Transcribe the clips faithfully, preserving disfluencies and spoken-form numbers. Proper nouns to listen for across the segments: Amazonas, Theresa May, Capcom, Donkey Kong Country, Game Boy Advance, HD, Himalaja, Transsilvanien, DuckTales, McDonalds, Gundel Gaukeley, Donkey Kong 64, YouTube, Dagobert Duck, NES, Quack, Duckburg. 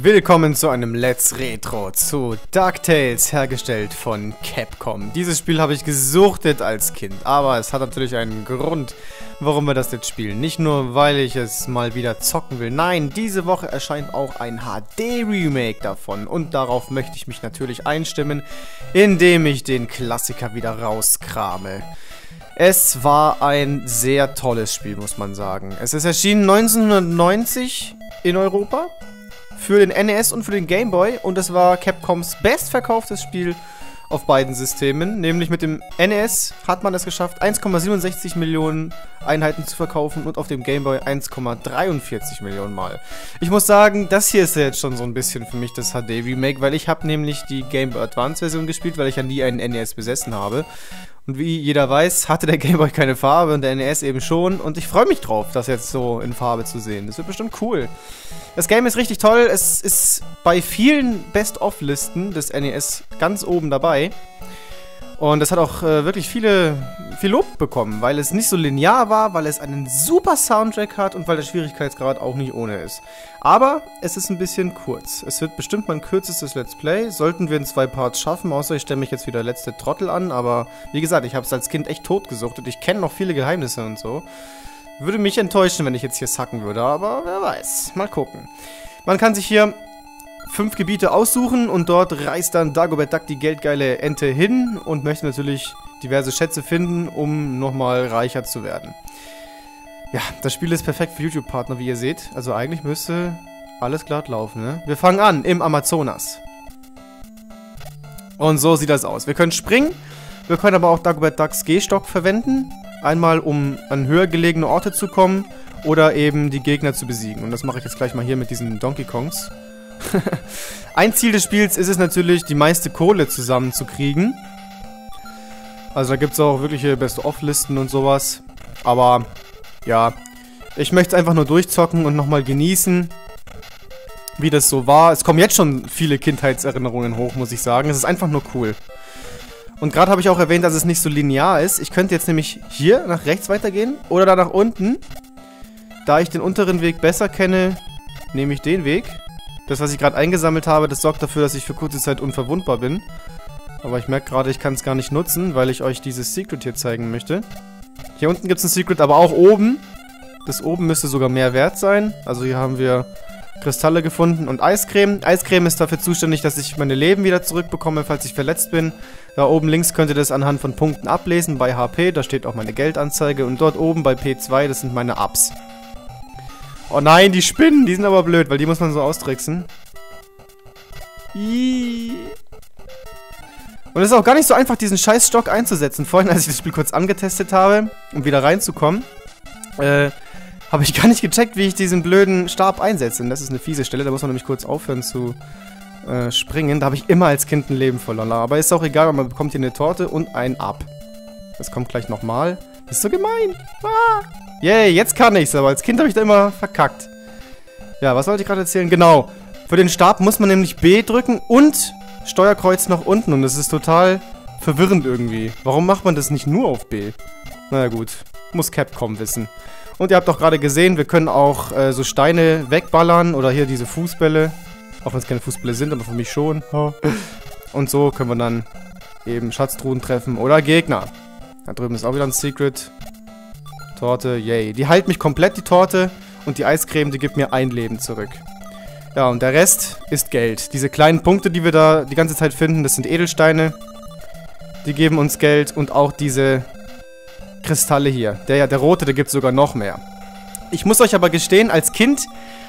Willkommen zu einem Let's Retro zu DuckTales, hergestellt von Capcom. Dieses Spiel habe ich gesuchtet als Kind, aber es hat natürlich einen Grund, warum wir das jetzt spielen. Nicht nur, weil ich es mal wieder zocken will, nein, diese Woche erscheint auch ein H D-Remake davon. Und darauf möchte ich mich natürlich einstimmen, indem ich den Klassiker wieder rauskrame. Es war ein sehr tolles Spiel, muss man sagen. Es ist erschienen neunzehnhundertneunzig in Europa. Für den N E S und für den Game Boy, und es war Capcoms bestverkauftes Spiel auf beiden Systemen, nämlich mit dem N E S hat man es geschafft, eins Komma siebenundsechzig Millionen Einheiten zu verkaufen und auf dem Game Boy eins Komma dreiundvierzig Millionen Mal. Ich muss sagen, das hier ist ja jetzt schon so ein bisschen für mich das H D-Remake, weil ich habe nämlich die Game Boy Advance Version gespielt, weil ich ja nie einen N E S besessen habe. Und wie jeder weiß, hatte der Game Boy keine Farbe und der N E S eben schon. Und ich freue mich drauf, das jetzt so in Farbe zu sehen. Das wird bestimmt cool. Das Game ist richtig toll. Es ist bei vielen Best-of-Listen des N E S ganz oben dabei. Und es hat auch äh, wirklich viele, viel Lob bekommen, weil es nicht so linear war, weil es einen super Soundtrack hat und weil der Schwierigkeitsgrad auch nicht ohne ist. Aber es ist ein bisschen kurz. Es wird bestimmt mein kürzestes Let's Play. Sollten wir in zwei Parts schaffen, außer ich stelle mich jetzt wieder letzte Trottel an. Aber wie gesagt, ich habe es als Kind echt totgesucht und ich kenne noch viele Geheimnisse und so. Würde mich enttäuschen, wenn ich jetzt hier sacken würde, aber wer weiß. Mal gucken. Man kann sich hier fünf Gebiete aussuchen und dort reist dann Dagobert Duck, die geldgeile Ente, hin und möchte natürlich diverse Schätze finden, um nochmal reicher zu werden. Ja, das Spiel ist perfekt für YouTube-Partner, wie ihr seht. Also eigentlich müsste alles glatt laufen, ne? Wir fangen an im Amazonas. Und so sieht das aus. Wir können springen, wir können aber auch Dagobert Ducks Gehstock verwenden. Einmal, um an höher gelegene Orte zu kommen oder eben die Gegner zu besiegen. Und das mache ich jetzt gleich mal hier mit diesen Donkey Kongs. Ein Ziel des Spiels ist es natürlich, die meiste Kohle zusammenzukriegen. Also da gibt es auch wirkliche Best-of-Listen und sowas. Aber, ja, ich möchte es einfach nur durchzocken und nochmal genießen, wie das so war. Es kommen jetzt schon viele Kindheitserinnerungen hoch, muss ich sagen. Es ist einfach nur cool. Und gerade habe ich auch erwähnt, dass es nicht so linear ist. Ich könnte jetzt nämlich hier nach rechts weitergehen oder da nach unten. Da ich den unteren Weg besser kenne, nehme ich den Weg. Das, was ich gerade eingesammelt habe, das sorgt dafür, dass ich für kurze Zeit unverwundbar bin. Aber ich merke gerade, ich kann es gar nicht nutzen, weil ich euch dieses Secret hier zeigen möchte. Hier unten gibt es ein Secret, aber auch oben. Das oben müsste sogar mehr wert sein. Also hier haben wir Kristalle gefunden und Eiscreme. Eiscreme ist dafür zuständig, dass ich meine Leben wieder zurückbekomme, falls ich verletzt bin. Da oben links könnt ihr das anhand von Punkten ablesen. Bei H P, da steht auch meine Geldanzeige. Und dort oben bei P zwei, das sind meine Ups. Oh nein, die Spinnen, die sind aber blöd, weil die muss man so austricksen. Iiii. Und es ist auch gar nicht so einfach, diesen scheiß Stock einzusetzen. Vorhin, als ich das Spiel kurz angetestet habe, um wieder reinzukommen, äh, habe ich gar nicht gecheckt, wie ich diesen blöden Stab einsetze. Und das ist eine fiese Stelle, da muss man nämlich kurz aufhören zu äh, springen. Da habe ich immer als Kind ein Leben verloren. Aber ist auch egal, weil man bekommt hier eine Torte und ein Ab. Das kommt gleich nochmal. Das ist so gemein. Ah! Yay, yeah, jetzt kann ich's, aber als Kind habe ich da immer verkackt. Ja, was wollte ich gerade erzählen? Genau, für den Stab muss man nämlich B drücken und Steuerkreuz nach unten. Und das ist total verwirrend irgendwie. Warum macht man das nicht nur auf B? Naja gut, muss Capcom wissen. Und ihr habt auch gerade gesehen, wir können auch äh, so Steine wegballern oder hier diese Fußbälle. Auch wenn es keine Fußbälle sind, aber für mich schon. Und so können wir dann eben Schatztruhen treffen oder Gegner. Da drüben ist auch wieder ein Secret. Torte, yay. Die heilt mich komplett, die Torte. Und die Eiscreme, die gibt mir ein Leben zurück. Ja, und der Rest ist Geld. Diese kleinen Punkte, die wir da die ganze Zeit finden, das sind Edelsteine. Die geben uns Geld. Und auch diese Kristalle hier. Der, der rote, der gibt sogar noch mehr. Ich muss euch aber gestehen, als Kind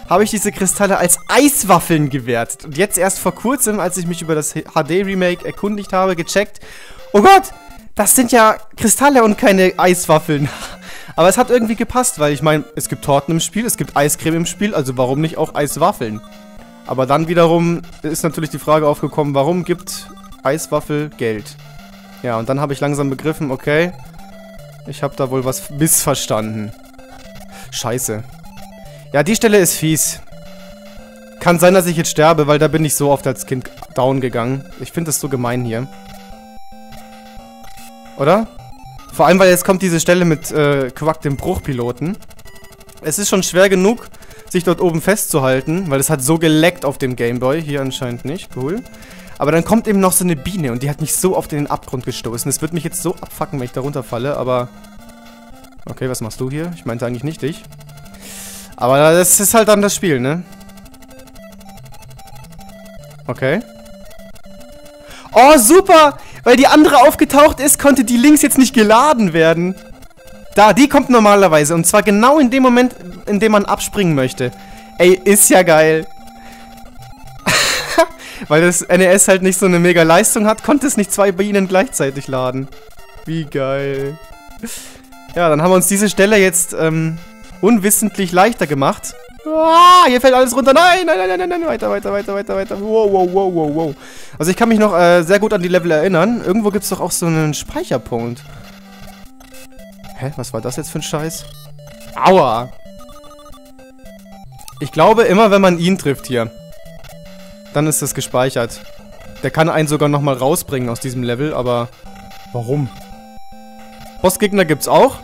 habe ich diese Kristalle als Eiswaffeln gewertet. Und jetzt erst vor kurzem, als ich mich über das H D-Remake erkundigt habe, gecheckt. Oh Gott, das sind ja Kristalle und keine Eiswaffeln. Aber es hat irgendwie gepasst, weil ich meine, es gibt Torten im Spiel, es gibt Eiscreme im Spiel, also warum nicht auch Eiswaffeln? Aber dann wiederum ist natürlich die Frage aufgekommen, warum gibt Eiswaffel Geld? Ja, und dann habe ich langsam begriffen, okay, ich habe da wohl was missverstanden. Scheiße. Ja, die Stelle ist fies. Kann sein, dass ich jetzt sterbe, weil da bin ich so oft als Kind down gegangen. Ich finde das so gemein hier. Oder? Vor allem, weil jetzt kommt diese Stelle mit äh, Quack, dem Bruchpiloten. Es ist schon schwer genug, sich dort oben festzuhalten, weil es hat so geleckt auf dem Game Boy, hier anscheinend nicht, cool. Aber dann kommt eben noch so eine Biene und die hat mich so oft in den Abgrund gestoßen. Es wird mich jetzt so abfacken, wenn ich da runterfalle, aber... Okay, was machst du hier? Ich meinte eigentlich nicht dich. Aber das ist halt dann das Spiel, ne? Okay. Oh, super! Weil die andere aufgetaucht ist, konnte die links jetzt nicht geladen werden. Da, die kommt normalerweise. Und zwar genau in dem Moment, in dem man abspringen möchte. Ey, ist ja geil. Weil das N E S halt nicht so eine mega Leistung hat, konnte es nicht zwei Bienen gleichzeitig laden. Wie geil. Ja, dann haben wir uns diese Stelle jetzt ähm, unwissentlich leichter gemacht. Ah, hier fällt alles runter. Nein, nein, nein, nein, nein, weiter, weiter, weiter, weiter, weiter. Wow, wow, wow, wow, wow. Also ich kann mich noch äh, sehr gut an die Level erinnern. Irgendwo gibt es doch auch so einen Speicherpunkt. Hä, was war das jetzt für ein Scheiß? Aua. Ich glaube, immer wenn man ihn trifft hier, dann ist das gespeichert. Der kann einen sogar nochmal rausbringen aus diesem Level, aber warum? Bossgegner gibt's auch.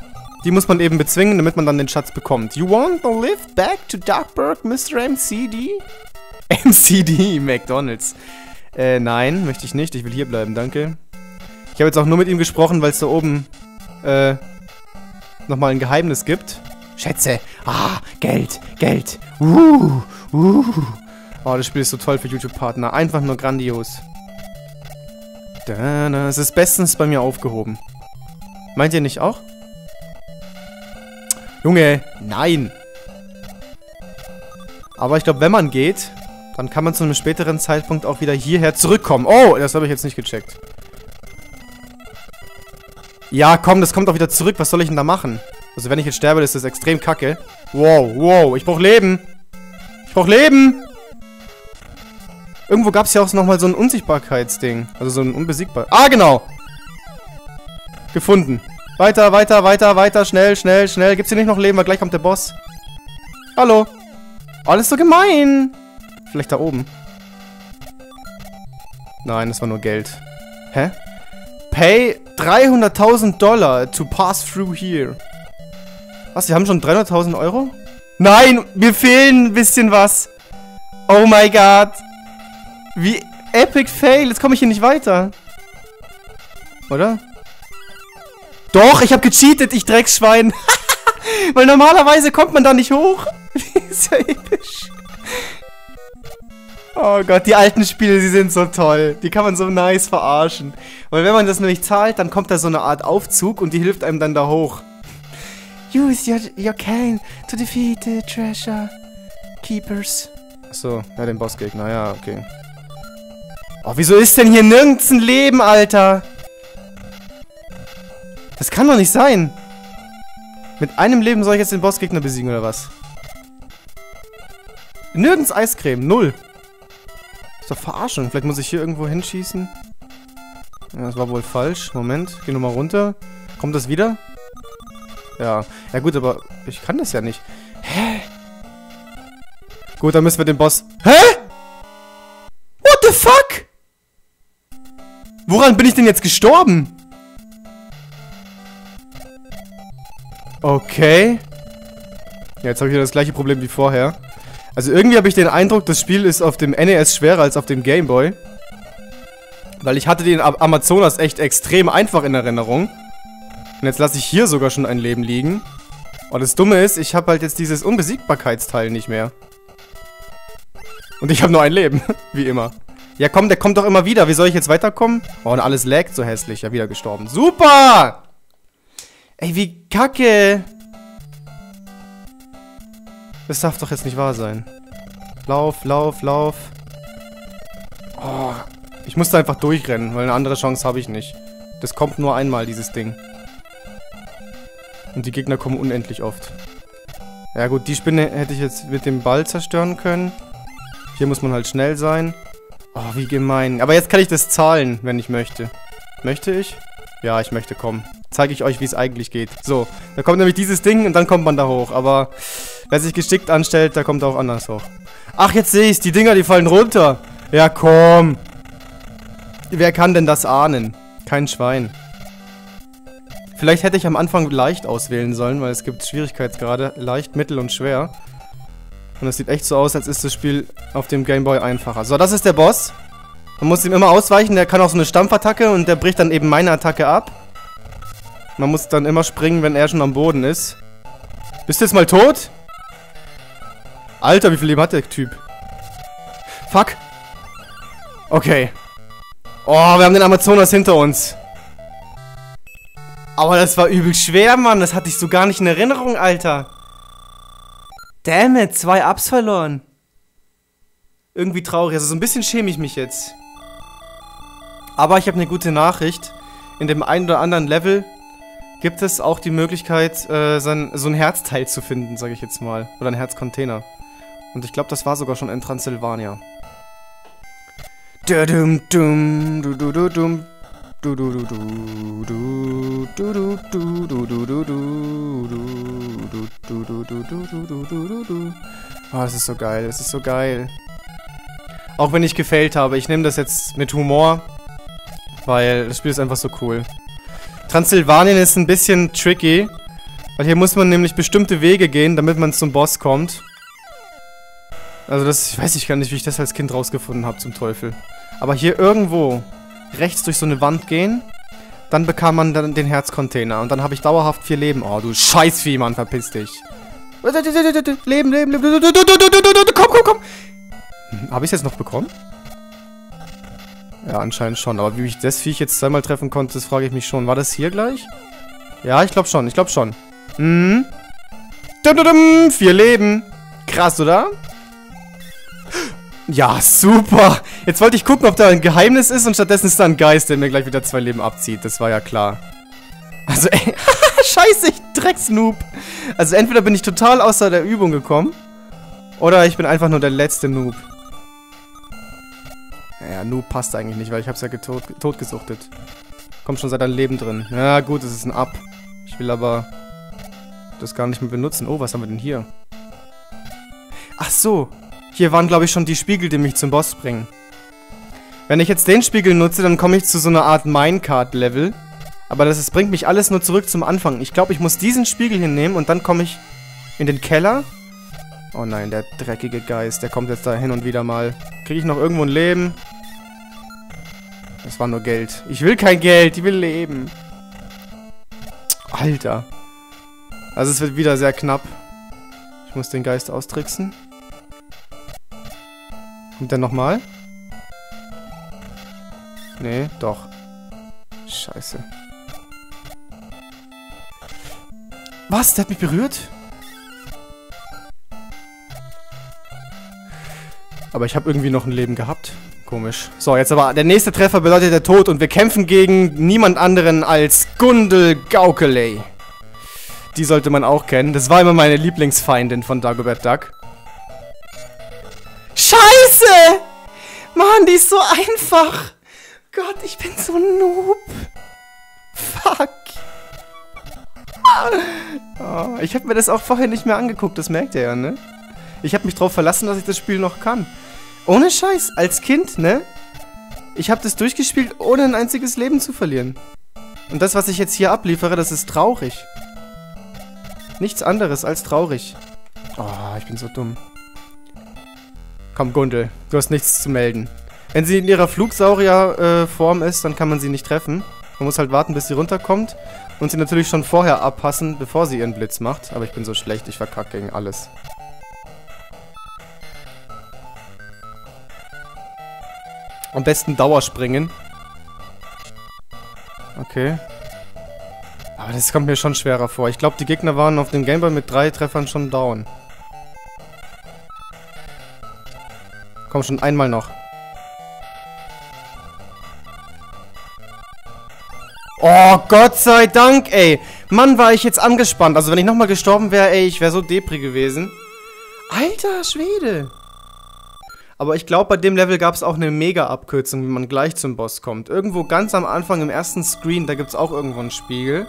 Die muss man eben bezwingen, damit man dann den Schatz bekommt. You want to live back to Duckburg, Mister M C D? M C D, McDonalds. Äh, nein, möchte ich nicht. Ich will hier bleiben, danke. Ich habe jetzt auch nur mit ihm gesprochen, weil es da oben, äh, nochmal ein Geheimnis gibt. Schätze. Ah, Geld, Geld. Uh, uh. Oh, das Spiel ist so toll für YouTube-Partner. Einfach nur grandios. Es ist bestens bei mir aufgehoben. Meint ihr nicht auch? Junge, nein! Aber ich glaube, wenn man geht, dann kann man zu einem späteren Zeitpunkt auch wieder hierher zurückkommen. Oh, das habe ich jetzt nicht gecheckt. Ja, komm, das kommt auch wieder zurück. Was soll ich denn da machen? Also, wenn ich jetzt sterbe, ist das extrem kacke. Wow, wow, ich brauche Leben! Ich brauche Leben! Irgendwo gab es ja auch nochmal so ein Unsichtbarkeitsding. Also so ein unbesiegbar... Ah, genau! Gefunden. Weiter, weiter, weiter, weiter. Schnell, schnell, schnell. Gibt's hier nicht noch Leben, weil gleich kommt der Boss. Hallo. Alles so gemein. Vielleicht da oben. Nein, das war nur Geld. Hä? Pay dreihunderttausend Dollar to pass through here. Was, wir haben schon dreihunderttausend Euro? Nein, mir fehlen ein bisschen was. Oh my God. Wie epic fail. Jetzt komme ich hier nicht weiter. Oder? Doch, ich habe gecheatet, ich Drecksschwein. Weil normalerweise kommt man da nicht hoch. Ist ja episch. Oh Gott, die alten Spiele, die sind so toll. Die kann man so nice verarschen. Weil wenn man das nämlich zahlt, dann kommt da so eine Art Aufzug und die hilft einem dann da hoch. Use your, your cane to defeat the treasure keepers. Achso, ja, den Bossgegner, ja, okay. Oh, wieso ist denn hier nirgends ein Leben, Alter? Das kann doch nicht sein. Mit einem Leben soll ich jetzt den Bossgegner besiegen, oder was? Nirgends Eiscreme, null. Ist doch Verarschung. Vielleicht muss ich hier irgendwo hinschießen. Ja, das war wohl falsch. Moment, geh nochmal runter. Kommt das wieder? Ja. Ja gut, aber ich kann das ja nicht. Hä? Gut, dann müssen wir den Boss... Hä? What the fuck? Woran bin ich denn jetzt gestorben? Okay. Ja, jetzt habe ich wieder das gleiche Problem wie vorher. Also irgendwie habe ich den Eindruck, das Spiel ist auf dem N E S schwerer als auf dem Game Boy. Weil ich hatte den Amazonas echt extrem einfach in Erinnerung. Und jetzt lasse ich hier sogar schon ein Leben liegen. Und das Dumme ist, ich habe halt jetzt dieses Unbesiegbarkeitsteil nicht mehr. Und ich habe nur ein Leben, wie immer. Ja komm, der kommt doch immer wieder. Wie soll ich jetzt weiterkommen? Oh, und alles laggt so hässlich. Ja, wieder gestorben. Super! Ey, wie kacke! Das darf doch jetzt nicht wahr sein. Lauf, lauf, lauf. Oh, ich musste einfach durchrennen, weil eine andere Chance habe ich nicht. Das kommt nur einmal, dieses Ding. Und die Gegner kommen unendlich oft. Ja gut, die Spinne hätte ich jetzt mit dem Ball zerstören können. Hier muss man halt schnell sein. Oh, wie gemein. Aber jetzt kann ich das zahlen, wenn ich möchte. Möchte ich? Ja, ich möchte kommen. Zeige ich euch, wie es eigentlich geht. So, da kommt nämlich dieses Ding und dann kommt man da hoch. Aber wer sich geschickt anstellt, da kommt er auch anders hoch. Ach, jetzt sehe ich es. Die Dinger, die fallen runter. Ja, komm. Wer kann denn das ahnen? Kein Schwein. Vielleicht hätte ich am Anfang leicht auswählen sollen, weil es gibt Schwierigkeitsgrade. Leicht, mittel und schwer. Und es sieht echt so aus, als ist das Spiel auf dem Game Boy einfacher. So, das ist der Boss. Man muss ihm immer ausweichen, der kann auch so eine Stampfattacke und der bricht dann eben meine Attacke ab. Man muss dann immer springen, wenn er schon am Boden ist. Bist du jetzt mal tot? Alter, wie viel Leben hat der Typ? Fuck. Okay. Oh, wir haben den Amazonas hinter uns. Aber das war übel schwer, Mann. Das hatte ich so gar nicht in Erinnerung, Alter. Damn it, zwei Ups verloren. Irgendwie traurig. Also so ein bisschen schäme ich mich jetzt. Aber ich habe eine gute Nachricht. In dem einen oder anderen Level gibt es auch die Möglichkeit, äh, sein, so ein Herzteil zu finden, sage ich jetzt mal. Oder ein Herzcontainer. Und ich glaube, das war sogar schon in Transsilvania. Dum dum du du du dum. Du du du du du du du du du du du du du du du. Oh, das ist so geil, das ist so geil. Auch wenn ich gefailt habe, ich nehme das jetzt mit Humor, weil das Spiel ist einfach so cool. Transsilvanien ist ein bisschen tricky, weil hier muss man nämlich bestimmte Wege gehen, damit man zum Boss kommt. Also das, ich weiß ich gar nicht, wie ich das als Kind rausgefunden habe, zum Teufel. Aber hier irgendwo rechts durch so eine Wand gehen, dann bekam man dann den Herzcontainer und dann habe ich dauerhaft vier Leben. Oh, du Scheißvieh, Mann, verpiss dich. Leben, Leben, Leben, komm, komm, komm. Habe ich es jetzt noch bekommen? Ja, anscheinend schon, aber wie ich das Viech jetzt zweimal treffen konnte, das frage ich mich schon. War das hier gleich? Ja, ich glaube schon, ich glaube schon. Mhm. Vier Leben. Krass, oder? Ja, super. Jetzt wollte ich gucken, ob da ein Geheimnis ist und stattdessen ist da ein Geist, der mir gleich wieder zwei Leben abzieht. Das war ja klar. Also, ey, scheiße, ich Drecksnoob. Also entweder bin ich total außer der Übung gekommen oder ich bin einfach nur der letzte Noob. Naja, Noob passt eigentlich nicht, weil ich hab's ja getot totgesuchtet. Kommt schon seit einem Leben drin. Ja gut, es ist ein Up. Ich will aber das gar nicht mehr benutzen. Oh, was haben wir denn hier? Ach so. Hier waren, glaube ich, schon die Spiegel, die mich zum Boss bringen. Wenn ich jetzt den Spiegel nutze, dann komme ich zu so einer Art Minecart-Level. Aber das ist, bringt mich alles nur zurück zum Anfang. Ich glaube, ich muss diesen Spiegel hier nehmen und dann komme ich in den Keller. Oh nein, der dreckige Geist, der kommt jetzt da hin und wieder mal. Kriege ich noch irgendwo ein Leben? Das war nur Geld. Ich will kein Geld, ich will leben. Alter. Also es wird wieder sehr knapp. Ich muss den Geist austricksen. Und dann nochmal? Nee, doch. Scheiße. Was? Der hat mich berührt? Aber ich habe irgendwie noch ein Leben gehabt. Komisch. So, jetzt aber der nächste Treffer bedeutet der Tod und wir kämpfen gegen niemand anderen als Gundel Gaukeley. Die sollte man auch kennen. Das war immer meine Lieblingsfeindin von Dagobert Duck. Scheiße! Mann, die ist so einfach! Gott, ich bin so noob! Fuck! Oh, ich habe mir das auch vorher nicht mehr angeguckt, das merkt ihr ja, ne? Ich habe mich drauf verlassen, dass ich das Spiel noch kann. Ohne Scheiß, als Kind, ne? Ich habe das durchgespielt, ohne ein einziges Leben zu verlieren. Und das, was ich jetzt hier abliefere, das ist traurig. Nichts anderes als traurig. Oh, ich bin so dumm. Komm, Gundel, du hast nichts zu melden. Wenn sie in ihrer Flugsaurier-Form äh, ist, dann kann man sie nicht treffen. Man muss halt warten, bis sie runterkommt. Und sie natürlich schon vorher abpassen, bevor sie ihren Blitz macht. Aber ich bin so schlecht, ich verkacke gegen alles. Am besten Dauerspringen. Okay. Aber das kommt mir schon schwerer vor. Ich glaube, die Gegner waren auf dem Gameboy mit drei Treffern schon down. Komm schon, einmal noch. Oh, Gott sei Dank, ey. Mann, war ich jetzt angespannt. Also, wenn ich nochmal gestorben wäre, ey, ich wäre so depri gewesen. Alter Schwede. Aber ich glaube, bei dem Level gab es auch eine Mega-Abkürzung, wie man gleich zum Boss kommt. Irgendwo ganz am Anfang im ersten Screen, da gibt es auch irgendwo einen Spiegel.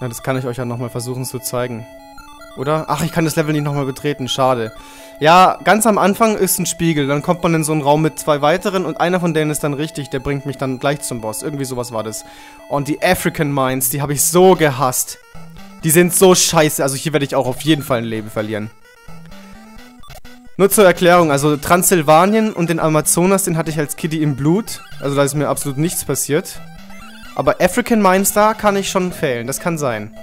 Ja, das kann ich euch ja nochmal versuchen zu zeigen. Oder? Ach, ich kann das Level nicht nochmal betreten, schade. Ja, ganz am Anfang ist ein Spiegel, dann kommt man in so einen Raum mit zwei weiteren und einer von denen ist dann richtig, der bringt mich dann gleich zum Boss. Irgendwie sowas war das. Und die African Mines, die habe ich so gehasst. Die sind so scheiße, also hier werde ich auch auf jeden Fall ein Leben verlieren. Nur zur Erklärung, also Transsilvanien und den Amazonas, den hatte ich als Kiddie im Blut. Also da ist mir absolut nichts passiert. Aber African Mindstar kann ich schon fehlen, das kann sein.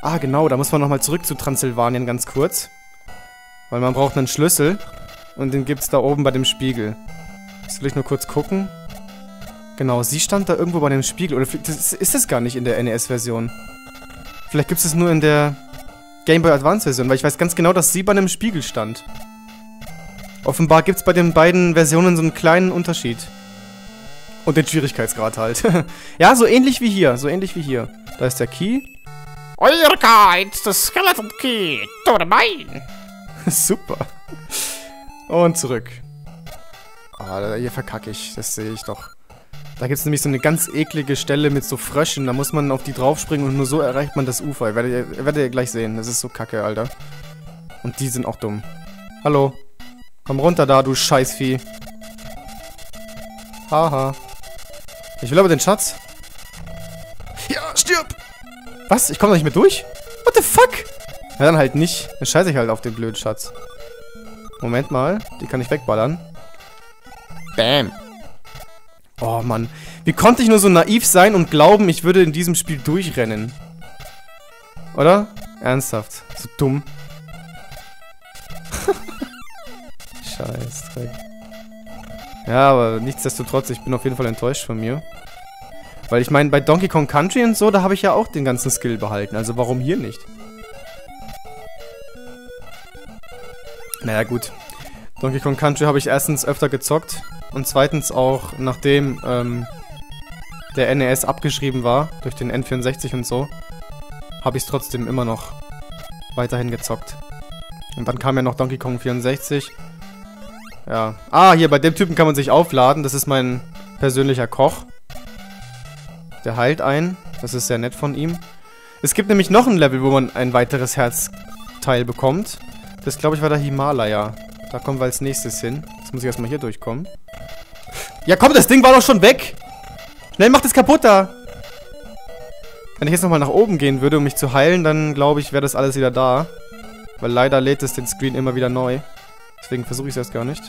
Ah genau, da muss man nochmal zurück zu Transsilvanien ganz kurz. Weil man braucht einen Schlüssel. Und den gibt's da oben bei dem Spiegel. Das will ich nur kurz gucken. Genau, sie stand da irgendwo bei dem Spiegel. Oder das ist es gar nicht in der N E S-Version. Vielleicht gibt's es nur in der Game Boy Advance-Version. Weil ich weiß ganz genau, dass sie bei einem Spiegel stand. Offenbar gibt's bei den beiden Versionen so einen kleinen Unterschied. Und den Schwierigkeitsgrad halt. Ja, so ähnlich wie hier. So ähnlich wie hier. Da ist der Key. Euer Guide, das Skeleton Key. Tore mein. Super. Und zurück. Ah, oh, hier verkacke ich. Das sehe ich doch. Da gibt es nämlich so eine ganz eklige Stelle mit so Fröschen. Da muss man auf die draufspringen und nur so erreicht man das Ufer. Ihr werdet, ihr, werdet ihr gleich sehen. Das ist so kacke, Alter. Und die sind auch dumm. Hallo. Komm runter da, du Scheißvieh. Haha. Ich will aber den Schatz. Ja, stirb! Was? Ich komme da nicht mehr durch? What the fuck? Na dann halt nicht. Dann scheiße ich halt auf den blöden Schatz. Moment mal. Die kann ich wegballern. Bam. Oh, Mann. Wie konnte ich nur so naiv sein und glauben, ich würde in diesem Spiel durchrennen? Oder? Ernsthaft. So dumm. Scheißdreck. Ja, aber nichtsdestotrotz, ich bin auf jeden Fall enttäuscht von mir. Weil ich meine, bei Donkey Kong Country und so, da habe ich ja auch den ganzen Skill behalten. Also warum hier nicht? Naja, gut. Donkey Kong Country habe ich erstens öfter gezockt. Und zweitens auch, nachdem ähm, der N E S abgeschrieben war, durch den N vierundsechzig und so, habe ich es trotzdem immer noch weiterhin gezockt. Und dann kam ja noch Donkey Kong vierundsechzig. Ja. Ah, hier, bei dem Typen kann man sich aufladen. Das ist mein persönlicher Koch. Der heilt ein. Das ist sehr nett von ihm. Es gibt nämlich noch ein Level, wo man ein weiteres Herzteil bekommt. Das, glaube ich, war der Himalaya. Da kommen wir als nächstes hin. Jetzt muss ich erstmal hier durchkommen. Ja, komm, das Ding war doch schon weg. Schnell, mach das kaputt da. Wenn ich jetzt nochmal nach oben gehen würde, um mich zu heilen, dann, glaube ich, wäre das alles wieder da. Weil leider lädt es den Screen immer wieder neu. Deswegen versuche ich es erst gar nicht.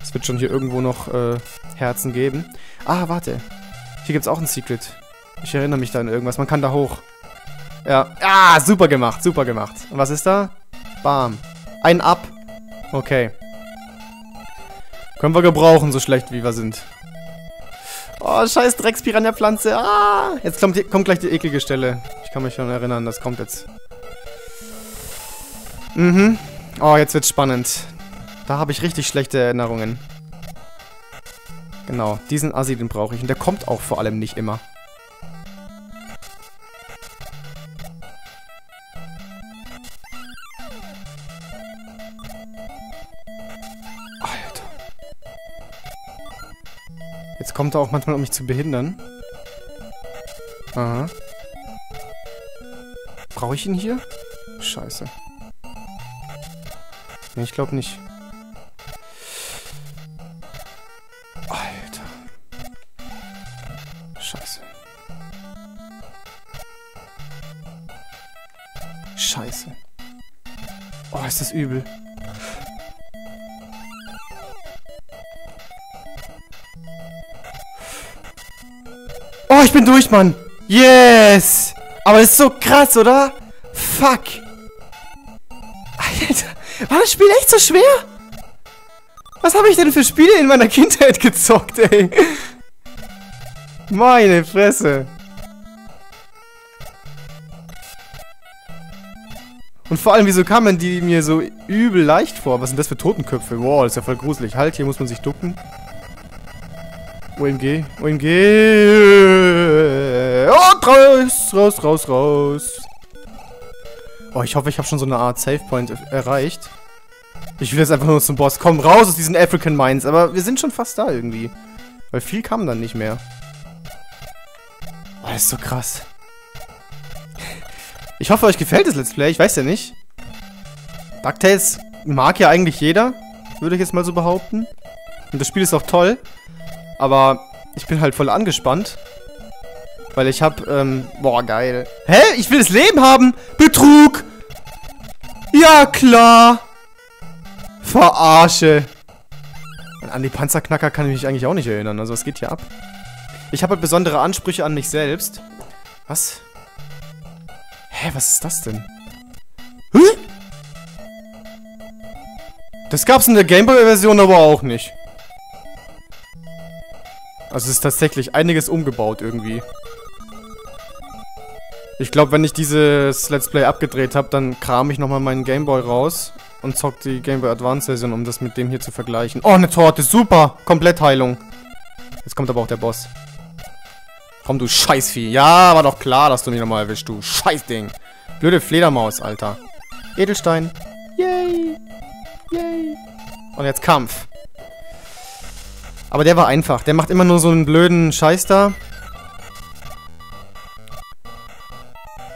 Es wird schon hier irgendwo noch äh, Herzen geben. Ah, warte. Hier gibt es auch ein Secret. Ich erinnere mich da an irgendwas. Man kann da hoch. Ja. Ah, super gemacht, super gemacht. Und was ist da? Bam. Ein Up. Okay. Können wir gebrauchen, so schlecht wie wir sind. Oh, scheiß Drecks-Piranha-Pflanze. Ah! Jetzt kommt, kommt gleich die eklige Stelle. Ich kann mich schon erinnern, das kommt jetzt. Mhm. Oh, jetzt wird's spannend. Da habe ich richtig schlechte Erinnerungen. Genau, diesen Assi, den brauche ich. Und der kommt auch vor allem nicht immer. Jetzt kommt er auch manchmal, um mich zu behindern. Aha. Brauche ich ihn hier? Scheiße. Nee, ich glaube nicht. Alter. Scheiße. Scheiße. Oh, ist das übel. Oh, ich bin durch, Mann. Yes. Aber das ist so krass, oder? Fuck. Alter. War das Spiel echt so schwer? Was habe ich denn für Spiele in meiner Kindheit gezockt, ey? Meine Fresse. Und vor allem, wieso kamen die mir so übel leicht vor? Was sind das für Totenköpfe? Wow, das ist ja voll gruselig. Halt, hier muss man sich ducken. O M G, O M G. Und raus, raus, raus, raus. Oh, ich hoffe, ich habe schon so eine Art Savepoint erreicht. Ich will jetzt einfach nur zum Boss. Komm, raus aus diesen African Mines. Aber wir sind schon fast da irgendwie. Weil viel kam dann nicht mehr. Oh, das ist so krass. Ich hoffe, euch gefällt das Let's Play. Ich weiß ja nicht. DuckTales mag ja eigentlich jeder. Würde ich jetzt mal so behaupten. Und das Spiel ist auch toll. Aber ich bin halt voll angespannt. Weil ich hab, ähm, boah, geil. Hä? Ich will das Leben haben! Betrug! Ja, klar! Verarsche! Und an die Panzerknacker kann ich mich eigentlich auch nicht erinnern. Also, was geht hier ab? Ich habe halt besondere Ansprüche an mich selbst. Was? Hä, was ist das denn? Hä? Das gab's in der Gameboy-Version aber auch nicht. Also, es ist tatsächlich einiges umgebaut irgendwie. Ich glaube, wenn ich dieses Let's Play abgedreht habe, dann kram ich nochmal meinen Gameboy raus und zock die Gameboy Advance Version, um das mit dem hier zu vergleichen. Oh, eine Torte, super! Komplettheilung. Jetzt kommt aber auch der Boss. Komm, du Scheißvieh. Ja, war doch klar, dass du mich nochmal erwischt, du Scheißding. Blöde Fledermaus, Alter. Edelstein. Yay! Yay! Und jetzt Kampf. Aber der war einfach. Der macht immer nur so einen blöden Scheiß da.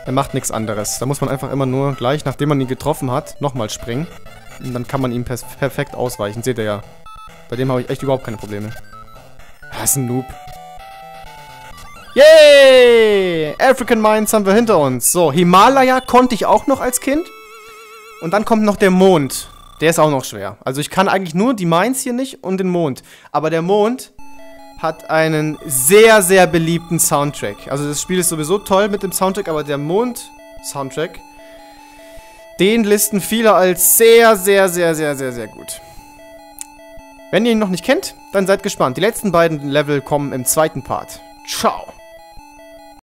Er macht nichts anderes. Da muss man einfach immer nur gleich, nachdem man ihn getroffen hat, nochmal springen. Und dann kann man ihm perf perfekt ausweichen. Seht ihr ja. Bei dem habe ich echt überhaupt keine Probleme. Das ist ein Noob. Yay! African Mines haben wir hinter uns. So, Himalaya konnte ich auch noch als Kind. Und dann kommt noch der Mond. Der ist auch noch schwer. Also ich kann eigentlich nur die Mines hier nicht und den Mond. Aber der Mond hat einen sehr, sehr beliebten Soundtrack. Also das Spiel ist sowieso toll mit dem Soundtrack, aber der Mond-Soundtrack, den listen viele als sehr, sehr, sehr, sehr, sehr, sehr gut. Wenn ihr ihn noch nicht kennt, dann seid gespannt. Die letzten beiden Level kommen im zweiten Part. Ciao!